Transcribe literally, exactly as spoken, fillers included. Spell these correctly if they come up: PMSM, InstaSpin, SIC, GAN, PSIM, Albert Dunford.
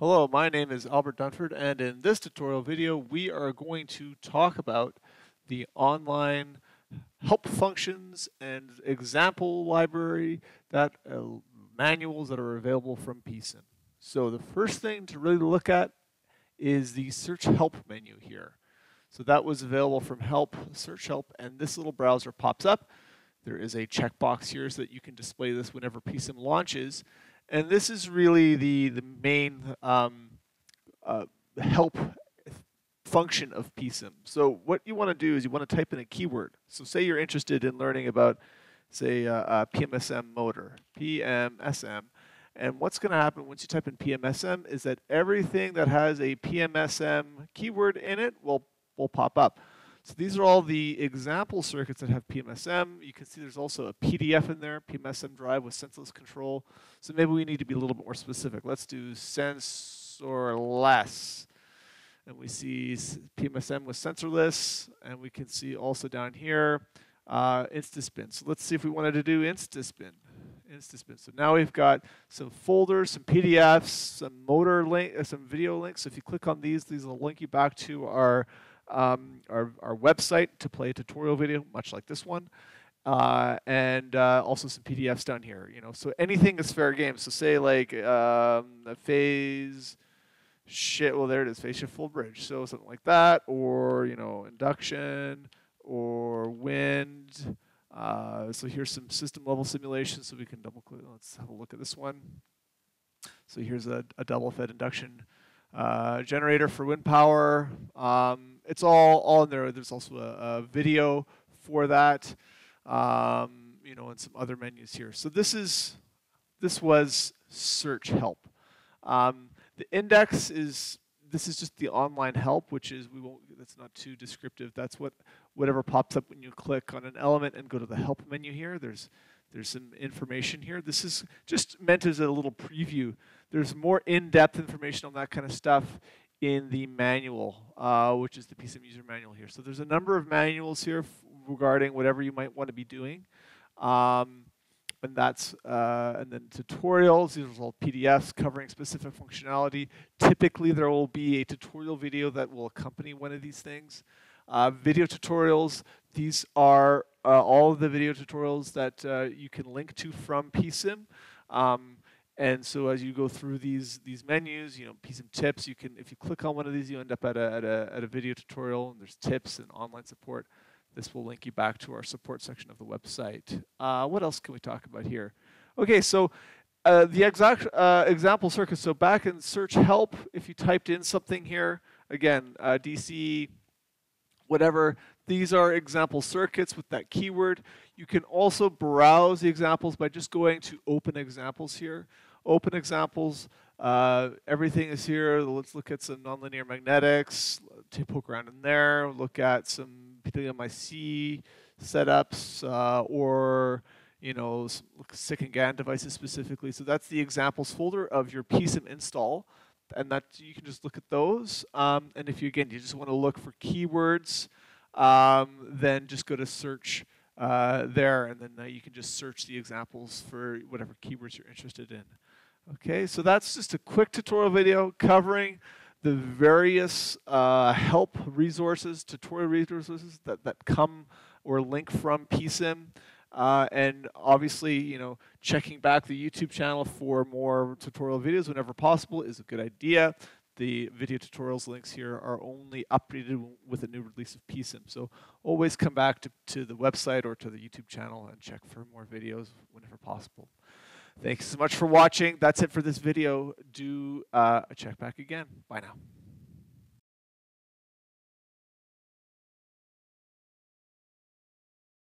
Hello, my name is Albert Dunford, and in this tutorial video, we are going to talk about the online help functions and example library that uh, manuals that are available from P SIM. So the first thing to really look at is the search help menu here. So that was available from help, search help, and this little browser pops up. There is a checkbox here so that you can display this whenever P SIM launches. And this is really the, the main um, uh, help function of P SIM. So what you want to do is you want to type in a keyword. So say you're interested in learning about, say, uh, uh, P M S M motor, P M S M. And what's going to happen once you type in P M S M is that everything that has a P M S M keyword in it will, will pop up. So these are all the example circuits that have P M S M. You can see there's also a P D F in there, P M S M drive with senseless control. So maybe we need to be a little bit more specific. Let's do sensorless. And we see P M S M with sensorless. And we can see also down here, uh, InstaSpin. So let's see if we wanted to do InstaSpin. InstaSpin. So now we've got some folders, some P D Fs, some motor link, uh, some video links. So if you click on these, these will link you back to our Um, our, our website to play a tutorial video, much like this one, uh, and uh, also some P D Fs down here. You know, so anything is fair game. So say like um, a phase shit. Well, there it is, phase shift full bridge. So something like that, or you know, induction or wind. Uh, so here's some system level simulations. So we can double click. Let's have a look at this one. So here's a, a double fed induction uh, generator for wind power. Um, It's all, all in there. There's also a, a video for that, um, you know, and some other menus here. So this is, this was search help. Um, the index is, this is just the online help, which is, we won't, that's not too descriptive. That's what, whatever pops up when you click on an element and go to the help menu here. There's, there's some information here. This is just meant as a little preview. There's more in-depth information on that kind of stuff in the manual, uh, which is the P SIM user manual here. So there's a number of manuals here f regarding whatever you might want to be doing. Um, and that's, uh, and then tutorials, these are all P D Fs covering specific functionality. Typically there will be a tutorial video that will accompany one of these things. Uh, video tutorials, these are uh, all of the video tutorials that uh, you can link to from P SIM. Um, And so as you go through these these menus, you know, P SIM tips, you can, if you click on one of these, you end up at a, at a, at a video tutorial, and there's tips and online support. This will link you back to our support section of the website. Uh, what else can we talk about here? Okay, so uh, the exact uh, example circuit. So back in search help, if you typed in something here, again, uh, D C, whatever, these are example circuits with that keyword. You can also browse the examples by just going to open examples here. Open examples, uh, everything is here. Let's look at some nonlinear magnetics, poke around in there, look at some P M S M setups, uh, or you know, S I C and GAN devices specifically. So that's the examples folder of your P SIM install, and that you can just look at those. Um, and if you, again, you just want to look for keywords, um, then just go to search uh, there, and then uh, you can just search the examples for whatever keywords you're interested in. Okay, so that's just a quick tutorial video covering the various uh, help resources, tutorial resources that, that come or link from P SIM. Uh, and obviously, you know, checking back the YouTube channel for more tutorial videos whenever possible is a good idea. The video tutorials links here are only updated with a new release of P SIM. So always come back to, to the website or to the YouTube channel and check for more videos whenever possible. Thanks so much for watching. That's it for this video. Do uh, check back again. Bye now.